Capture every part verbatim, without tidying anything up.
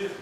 You. Yeah.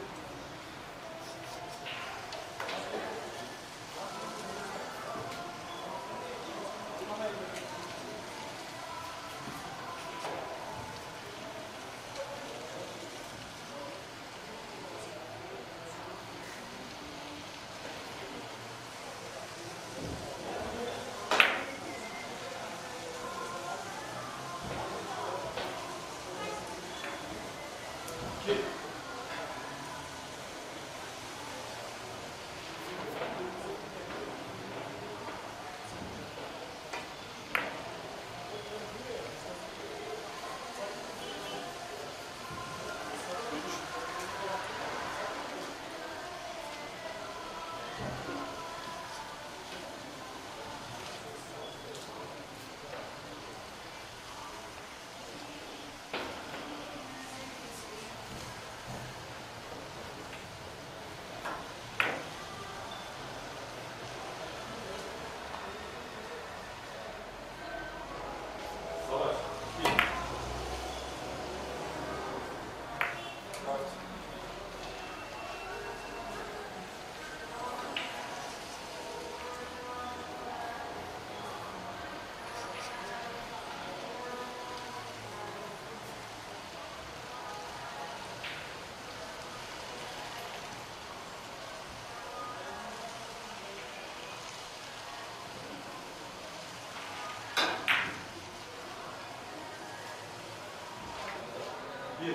Yeah.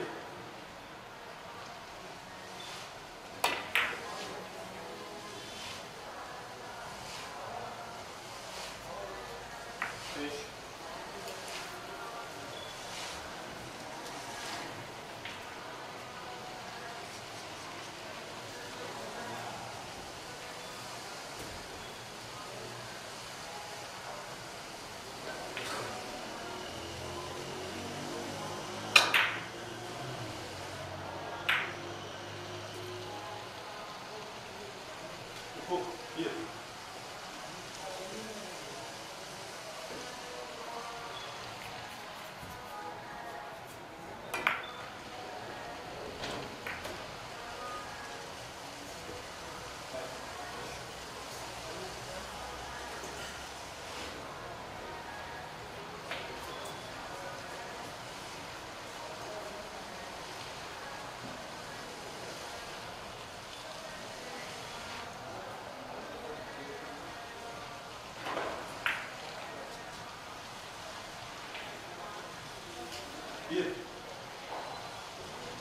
Yeah.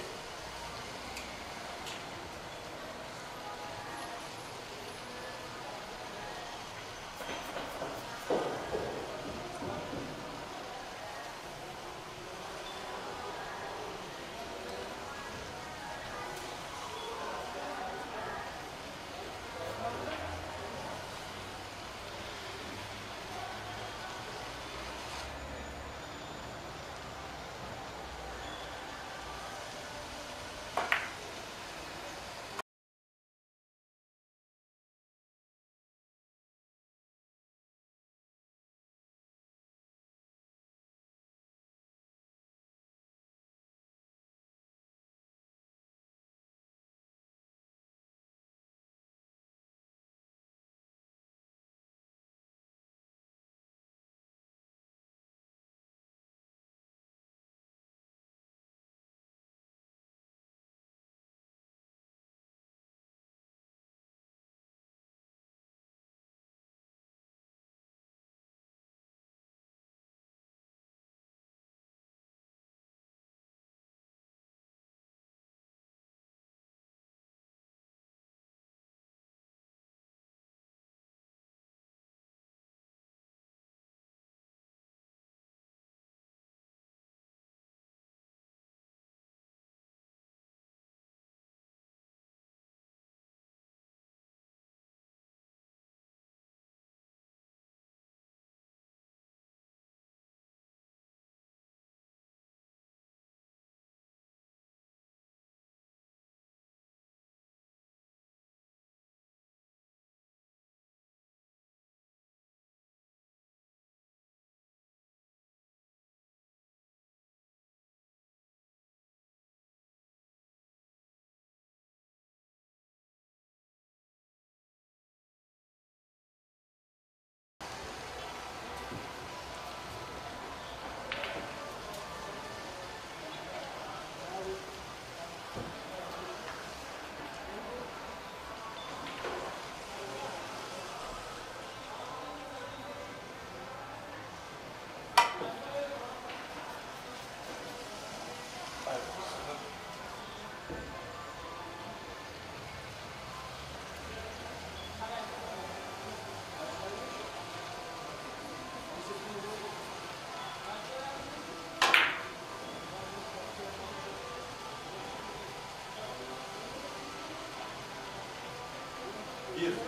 Yeah. Beautiful.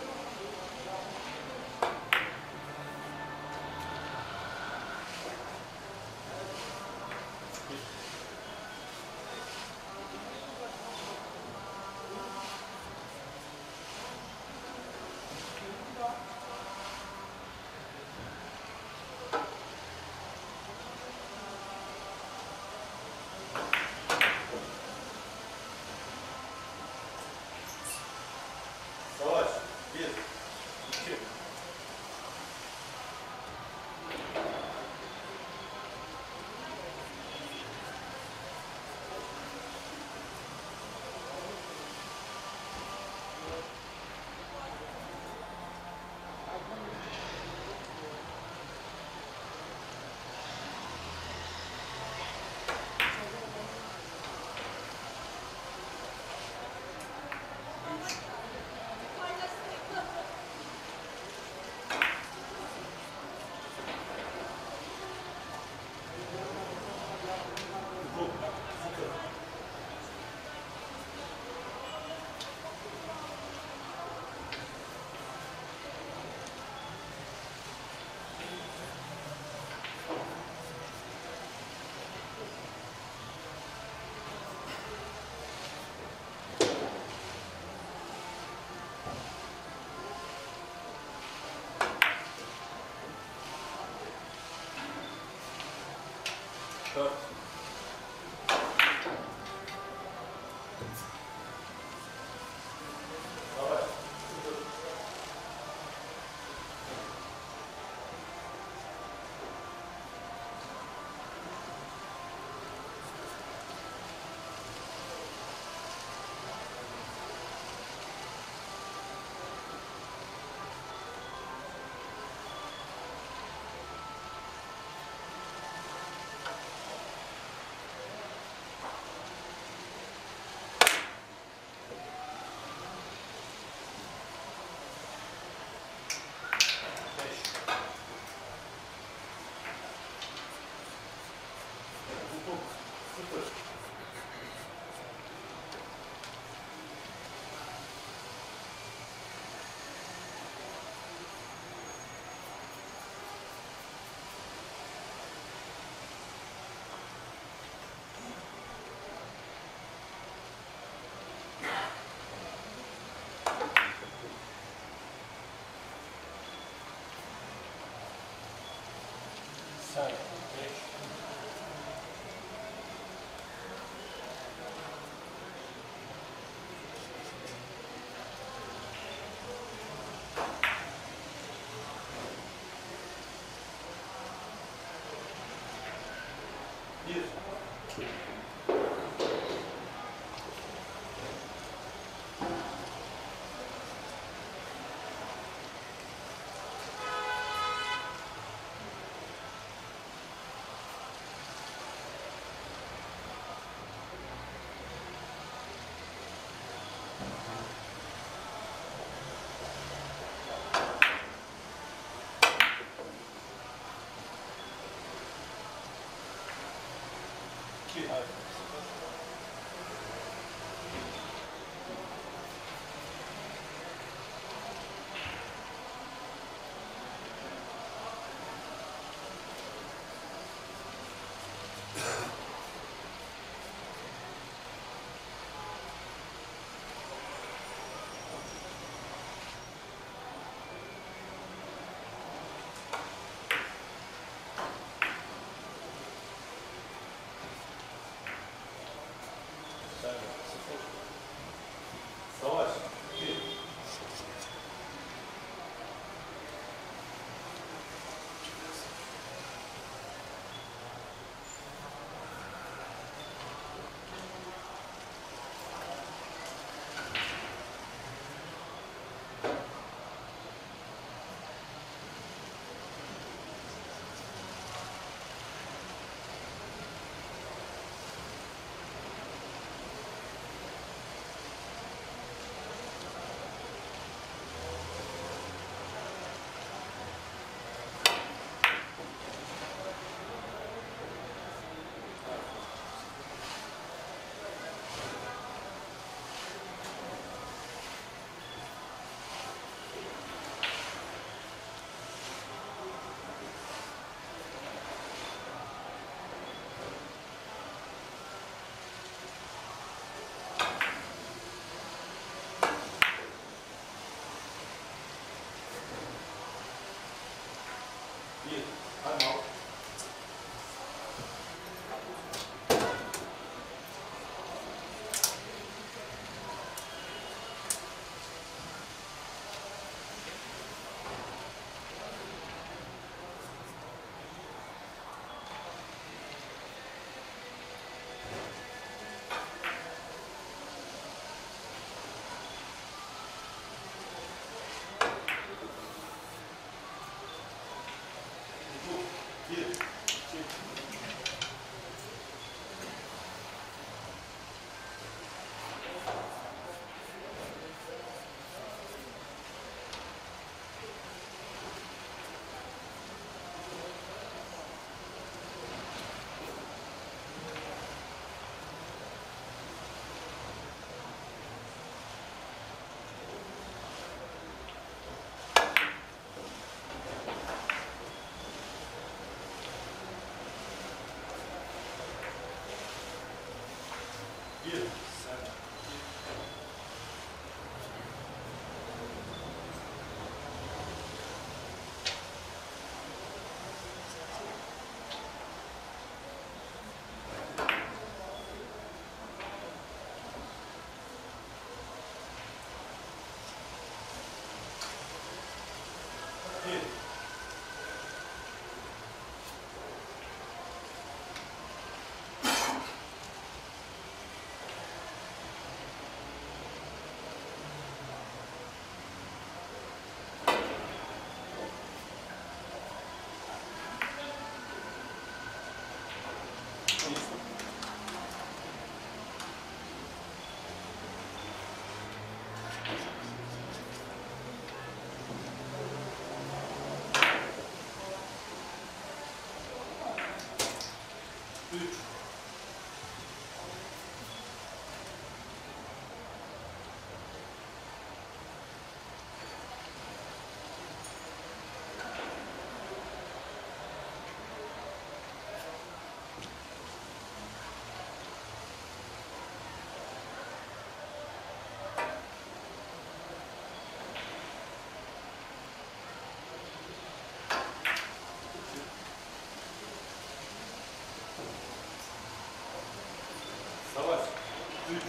Perfect. Yeah. Yeah.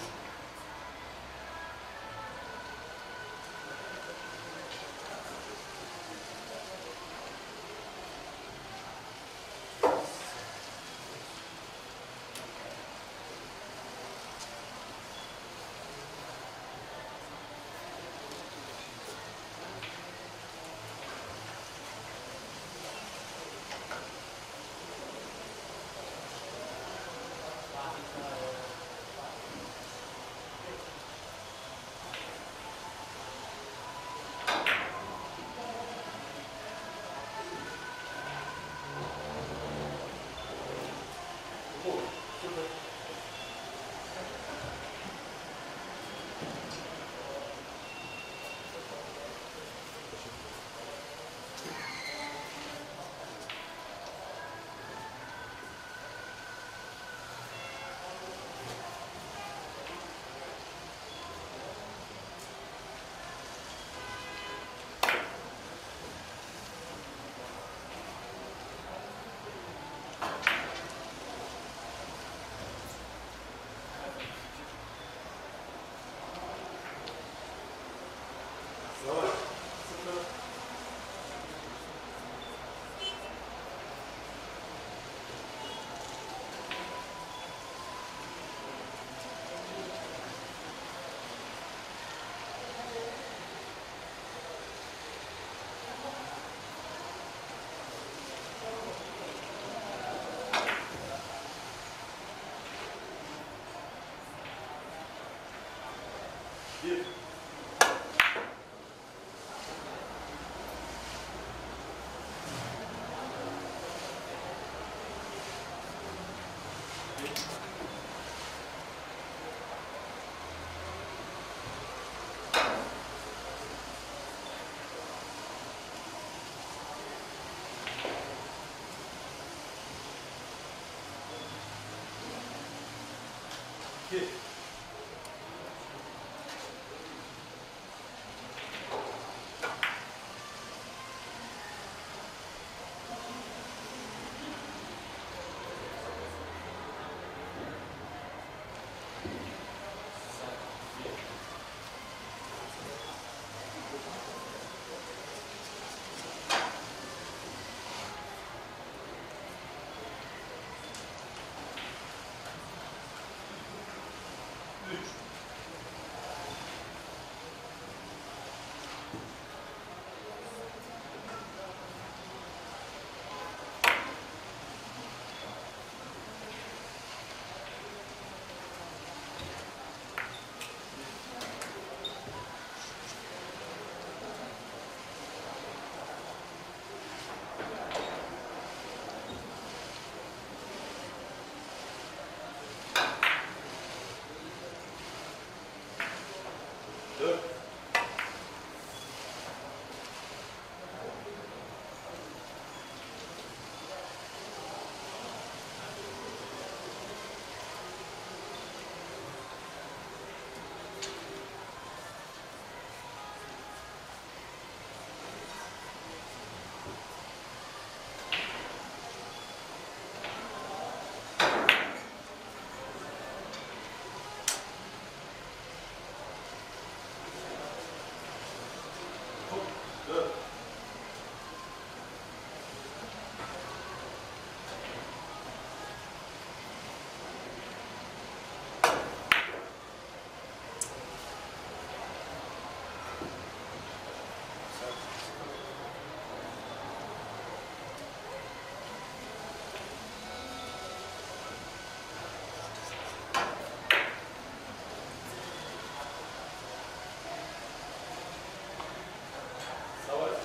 All right.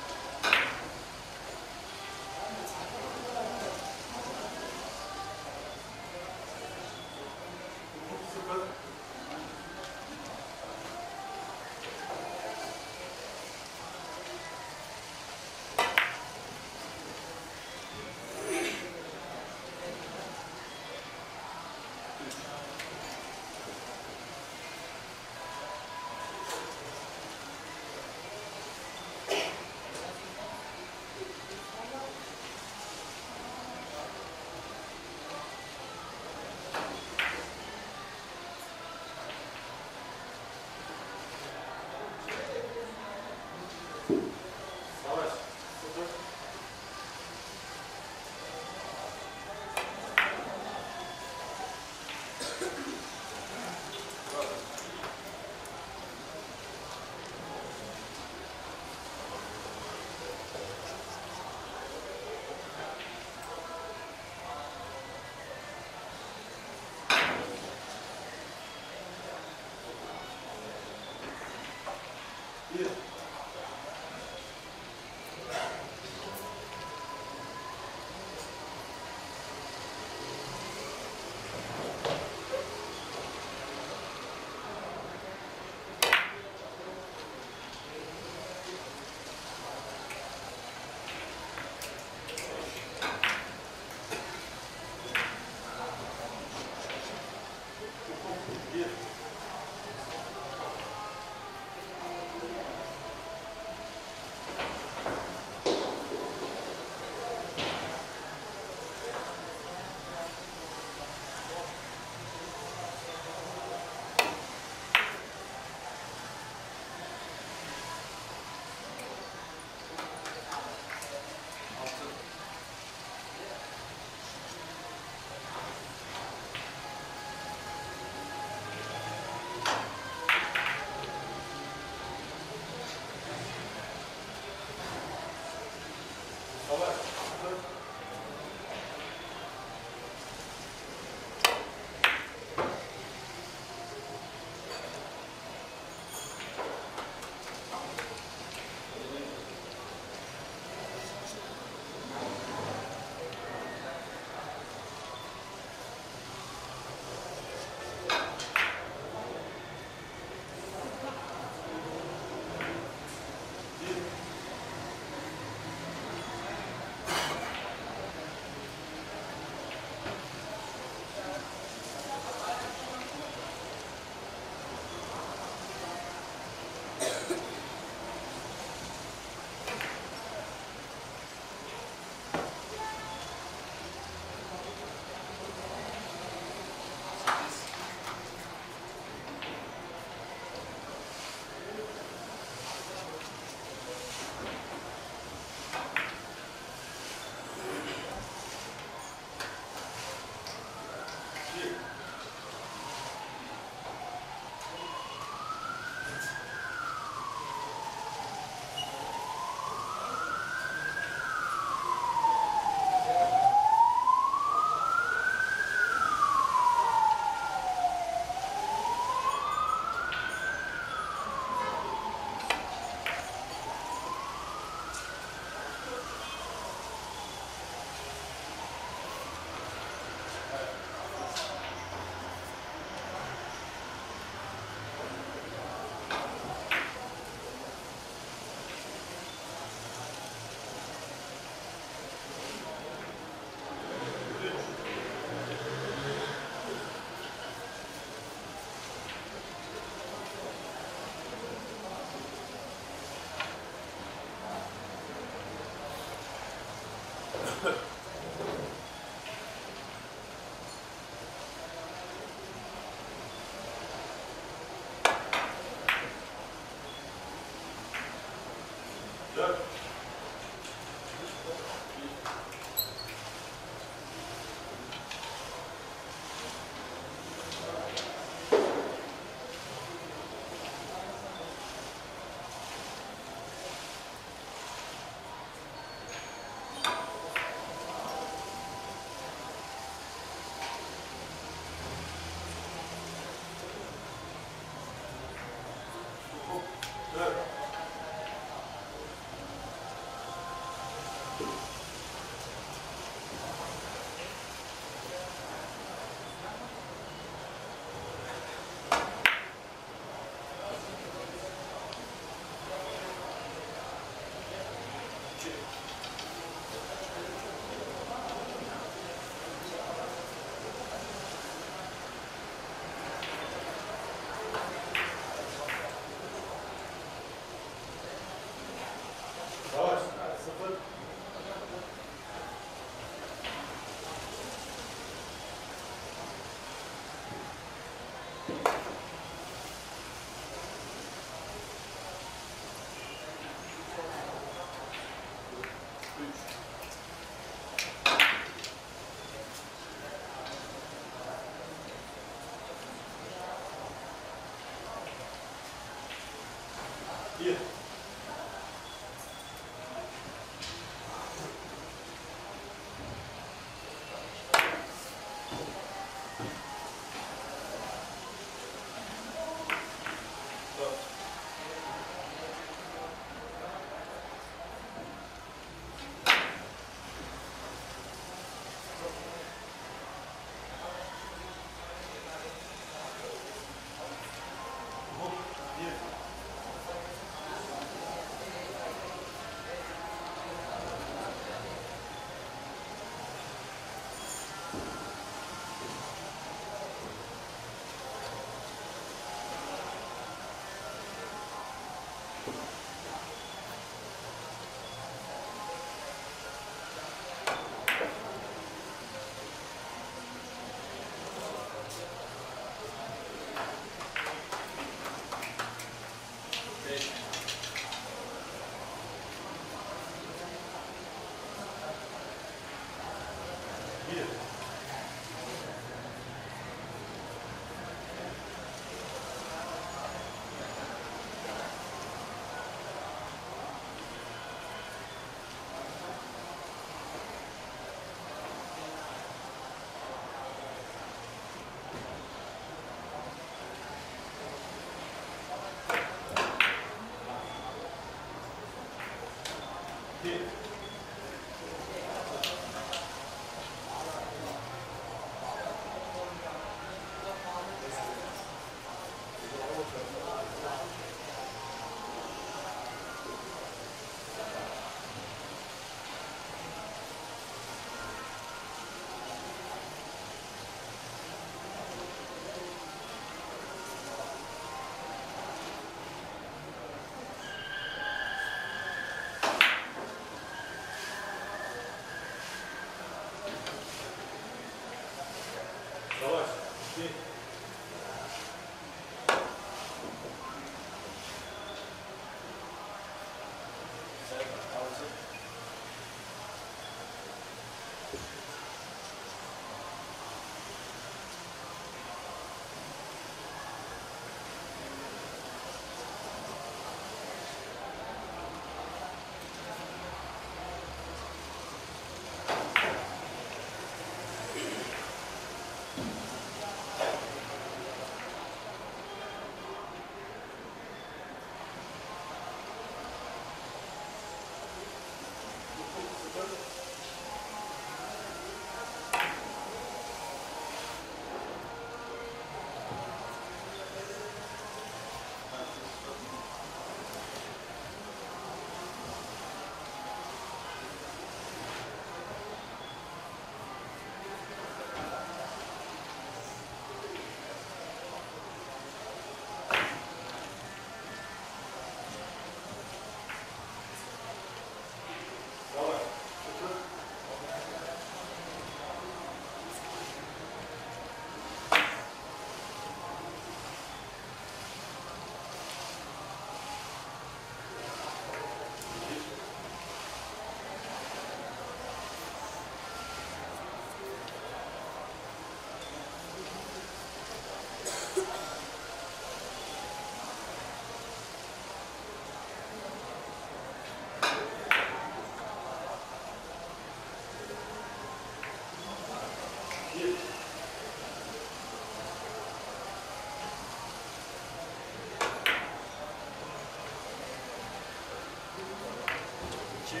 Jim.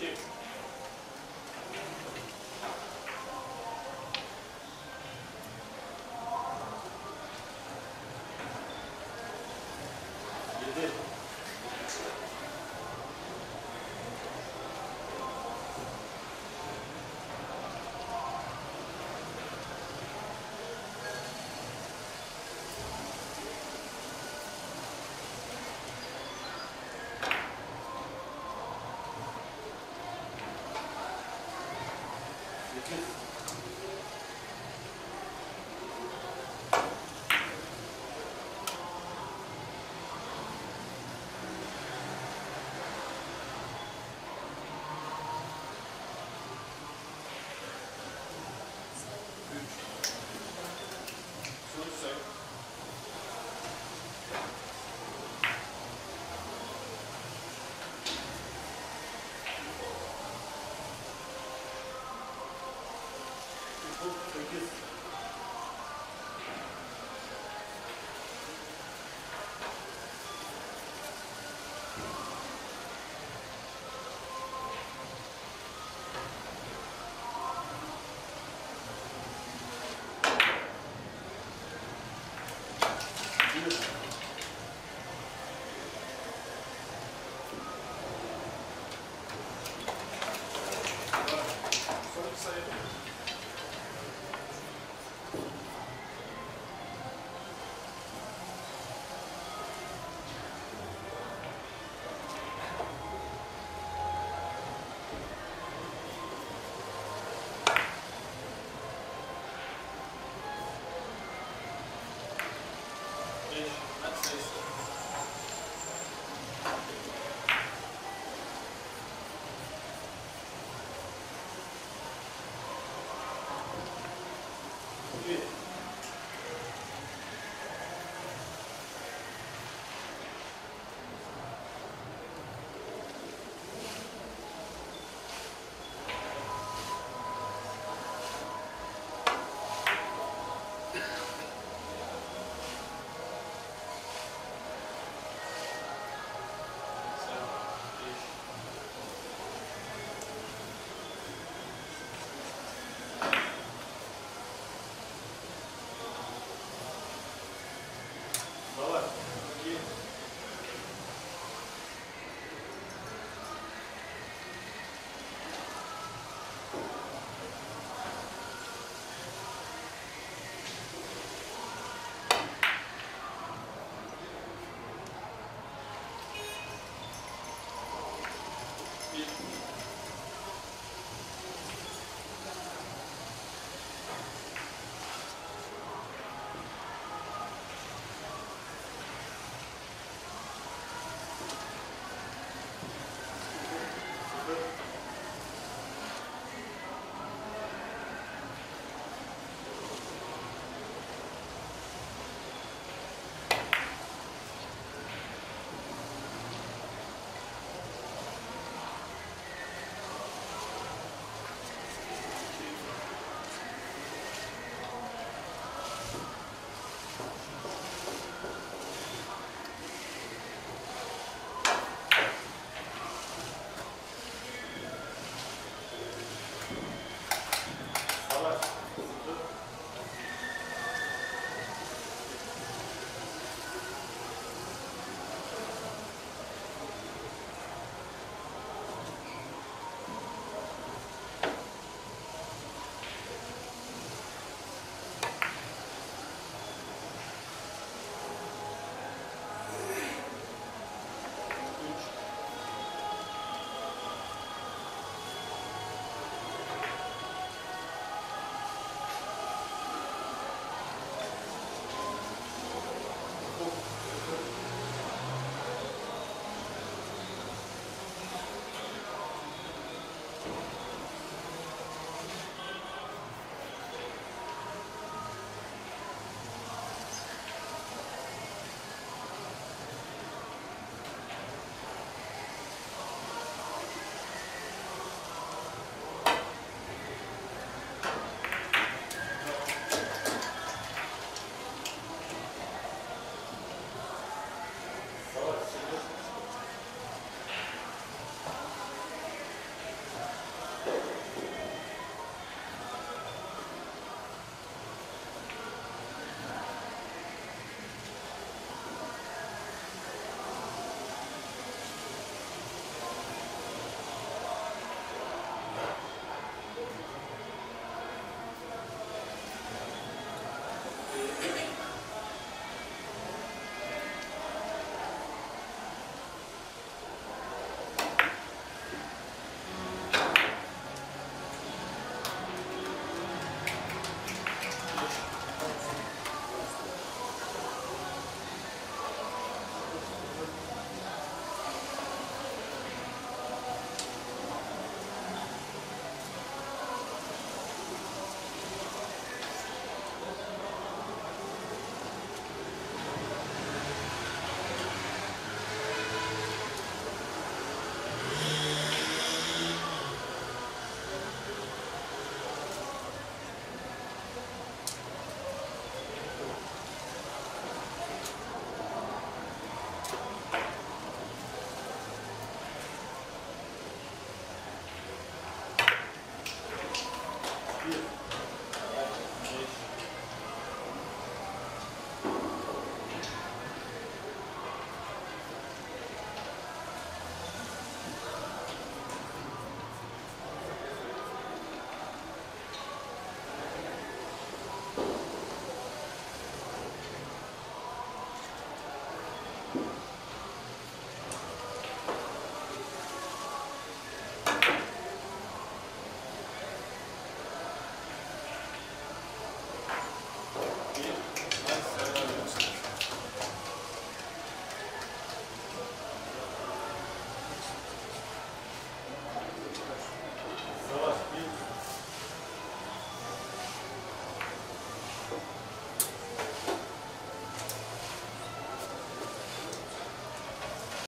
Thank you.